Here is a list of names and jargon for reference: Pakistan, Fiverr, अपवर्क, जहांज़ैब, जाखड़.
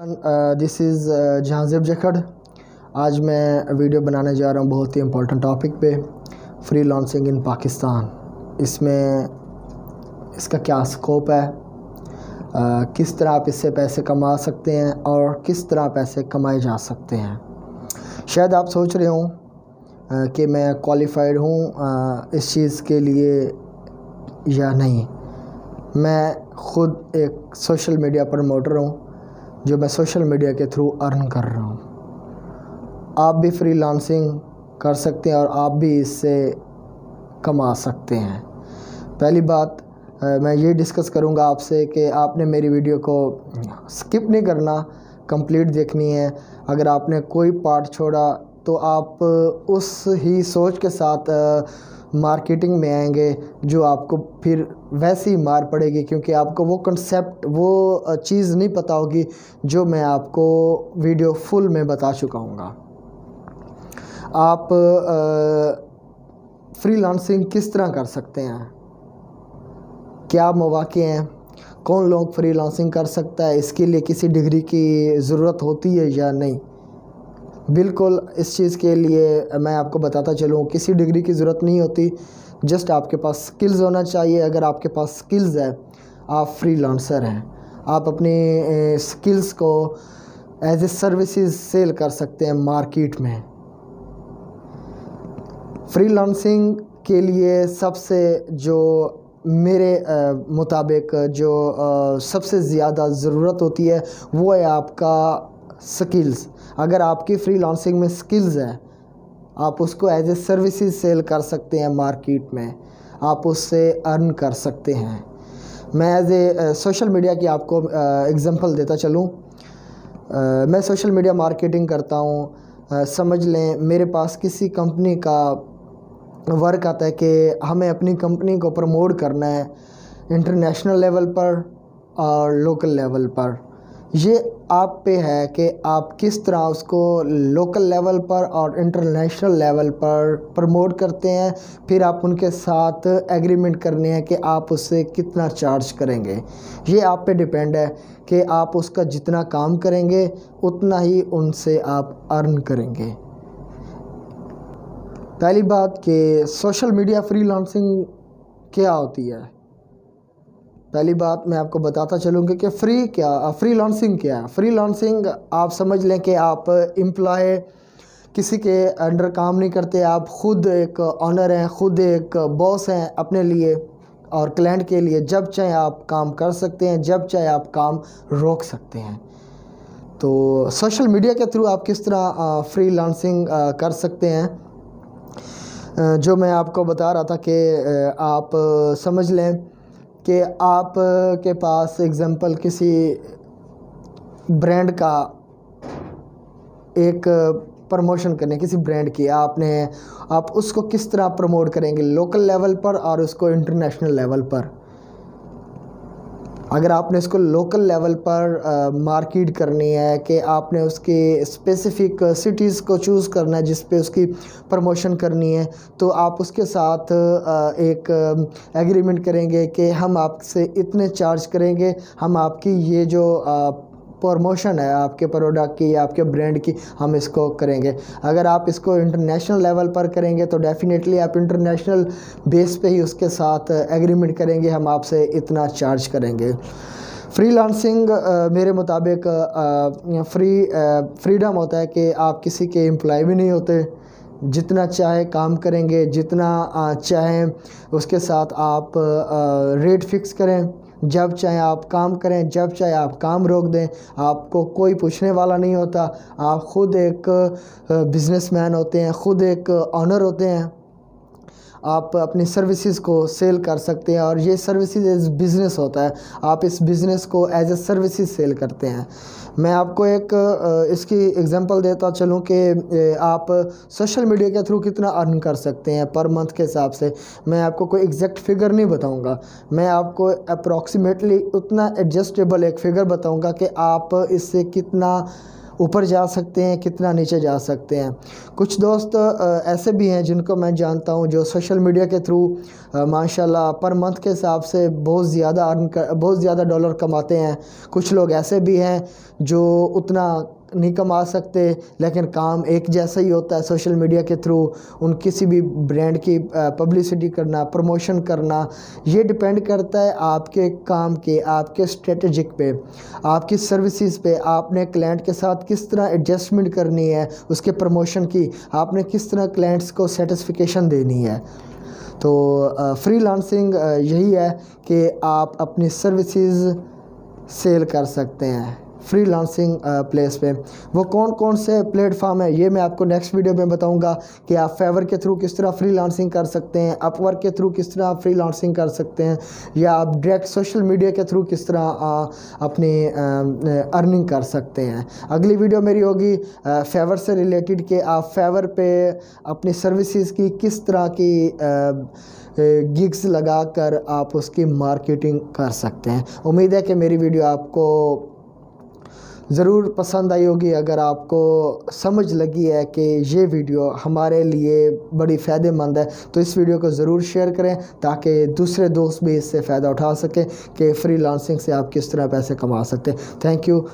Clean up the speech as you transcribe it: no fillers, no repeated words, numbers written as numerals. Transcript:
This is जहांज़ैब जाखड़। आज मैं video बनाने जा रहा हूँ बहुत ही इम्पोर्टेंट टॉपिक पे, फ्री लॉन्सिंग इन पाकिस्तान। इसमें इसका क्या स्कोप है, किस तरह आप इससे पैसे कमा सकते हैं और किस तरह पैसे कमाए जा सकते हैं। शायद आप सोच रहे हों कि मैं क्वालिफाइड हूँ इस चीज़ के लिए या नहीं। मैं ख़ुद एक सोशल मीडिया प्रमोटर हूँ जो मैं सोशल मीडिया के थ्रू अर्न कर रहा हूँ। आप भी फ्रीलांसिंग कर सकते हैं और आप भी इससे कमा सकते हैं। पहली बात मैं ये डिस्कस करूँगा आपसे कि आपने मेरी वीडियो को स्किप नहीं करना, कंप्लीट देखनी है। अगर आपने कोई पार्ट छोड़ा तो आप उस ही सोच के साथ मार्केटिंग में आएंगे जो आपको फिर वैसी मार पड़ेगी, क्योंकि आपको वो कंसेप्ट, वो चीज़ नहीं पता होगी जो मैं आपको वीडियो फुल में बता चुका हूँगा। आप फ्रीलांसिंग किस तरह कर सकते हैं, क्या मौके हैं, कौन लोग फ्रीलांसिंग कर सकता है, इसके लिए किसी डिग्री की ज़रूरत होती है या नहीं। बिल्कुल इस चीज़ के लिए मैं आपको बताता चलूँ, किसी डिग्री की ज़रूरत नहीं होती, जस्ट आपके पास स्किल्स होना चाहिए। अगर आपके पास स्किल्स है, आप फ्रीलांसर हैं, आप अपने स्किल्स को एज ए सर्विसेज सेल कर सकते हैं मार्केट में। फ्रीलांसिंग के लिए सबसे जो मेरे मुताबिक जो सबसे ज़्यादा ज़रूरत होती है वो है आपका स्किल्स। अगर आपकी फ्रीलांसिंग में स्किल्स है, आप उसको एज ए सर्विसेज सेल कर सकते हैं मार्केट में, आप उससे अर्न कर सकते हैं। मैं एज ए सोशल मीडिया की आपको एग्जांपल देता चलूँ। मैं सोशल मीडिया मार्केटिंग करता हूँ। समझ लें मेरे पास किसी कंपनी का वर्क आता है कि हमें अपनी कंपनी को प्रमोट करना है इंटरनेशनल लेवल पर और लोकल लेवल पर। ये आप पे है कि आप किस तरह उसको लोकल लेवल पर और इंटरनेशनल लेवल पर प्रमोट करते हैं। फिर आप उनके साथ एग्रीमेंट करने हैं कि आप उससे कितना चार्ज करेंगे। ये आप पे डिपेंड है कि आप उसका जितना काम करेंगे उतना ही उनसे आप अर्न करेंगे। पहली बात कि सोशल मीडिया फ्रीलांसिंग क्या होती है, पहली बात मैं आपको बताता चलूँगी कि फ्रीलांसिंग क्या है। फ्रीलांसिंग आप समझ लें कि आप एम्प्लॉय, किसी के अंडर काम नहीं करते, आप खुद एक ऑनर हैं, खुद एक बॉस हैं अपने लिए और क्लाइंट के लिए। जब चाहे आप काम कर सकते हैं, जब चाहे आप काम रोक सकते हैं। तो सोशल मीडिया के थ्रू आप किस तरह फ्रीलांसिंग कर सकते हैं, जो मैं आपको बता रहा था कि आप समझ लें कि आप के पास एग्ज़ाम्पल किसी ब्रांड का एक प्रमोशन करने, किसी ब्रांड की आप उसको किस तरह प्रमोट करेंगे लोकल लेवल पर और उसको इंटरनेशनल लेवल पर। अगर आपने इसको लोकल लेवल पर मार्केट करनी है कि आपने उसके स्पेसिफ़िक सिटीज़ को चूज़ करना है जिस पे उसकी प्रमोशन करनी है, तो आप उसके साथ एक एग्रीमेंट करेंगे कि हम आपसे इतने चार्ज करेंगे, हम आपकी ये जो प्रमोशन है आपके प्रोडक्ट की, आपके ब्रांड की, हम इसको करेंगे। अगर आप इसको इंटरनेशनल लेवल पर करेंगे तो डेफ़िनेटली आप इंटरनेशनल बेस पे ही उसके साथ एग्रीमेंट करेंगे, हम आपसे इतना चार्ज करेंगे। फ्रीलांसिंग मेरे मुताबिक फ्रीडम होता है कि आप किसी के एम्प्लॉय भी नहीं होते, जितना चाहे काम करेंगे, जितना चाहें उसके साथ आप रेट फिक्स करें, जब चाहे आप काम करें, जब चाहे आप काम रोक दें, आपको कोई पूछने वाला नहीं होता। आप ख़ुद एक बिजनेसमैन होते हैं, ख़ुद एक ऑनर होते हैं, आप अपनी सर्विसेज को सेल कर सकते हैं और ये सर्विसेज एज बिज़नेस होता है, आप इस बिज़नेस को एज ए सर्विसेज सेल करते हैं। मैं आपको एक इसकी एग्जांपल देता चलूँ कि आप सोशल मीडिया के थ्रू कितना अर्न कर सकते हैं पर मंथ के हिसाब से। मैं आपको कोई एग्जैक्ट फिगर नहीं बताऊँगा, मैं आपको अप्रॉक्सीमेटली उतना एडजस्टेबल एक फ़िगर बताऊँगा कि आप इससे कितना ऊपर जा सकते हैं, कितना नीचे जा सकते हैं। कुछ दोस्त ऐसे भी हैं जिनको मैं जानता हूं जो सोशल मीडिया के थ्रू माशाल्लाह पर मंथ के हिसाब से बहुत ज़्यादा डॉलर कमाते हैं। कुछ लोग ऐसे भी हैं जो उतना नहीं कमा सकते लेकिन काम एक जैसा ही होता है। सोशल मीडिया के थ्रू उन किसी भी ब्रांड की पब्लिसिटी करना, प्रमोशन करना, ये डिपेंड करता है आपके काम के, आपके स्ट्रेटजिक पे, आपकी सर्विसेज पे। आपने क्लाइंट के साथ किस तरह एडजस्टमेंट करनी है, उसके प्रमोशन की आपने किस तरह क्लाइंट्स को सेटिस्फेक्शन देनी है। तो फ्रीलांसिंग यही है कि आप अपनी सर्विसेज सेल कर सकते हैं फ्रीलांसिंग प्लेस पे। वो कौन कौन से प्लेटफॉर्म है ये मैं आपको नेक्स्ट वीडियो में बताऊंगा कि आप फेवर के थ्रू किस तरह फ्रीलांसिंग कर सकते हैं, अपवर्क के थ्रू किस तरह फ्रीलांसिंग कर सकते हैं, या आप डायरेक्ट सोशल मीडिया के थ्रू किस तरह अपनी अर्निंग कर सकते हैं। अगली वीडियो मेरी होगी फेवर से रिलेटेड कि आप फेवर पे अपनी सर्विसेज की किस तरह की गिग्स लगाकर आप उसकी मार्केटिंग कर सकते हैं। उम्मीद है कि मेरी वीडियो आपको ज़रूर पसंद आई होगी। अगर आपको समझ लगी है कि ये वीडियो हमारे लिए बड़ी फ़ायदेमंद है तो इस वीडियो को ज़रूर शेयर करें ताकि दूसरे दोस्त भी इससे फ़ायदा उठा सकें कि फ्रीलांसिंग से आप किस तरह पैसे कमा सकते हैं। Thank you.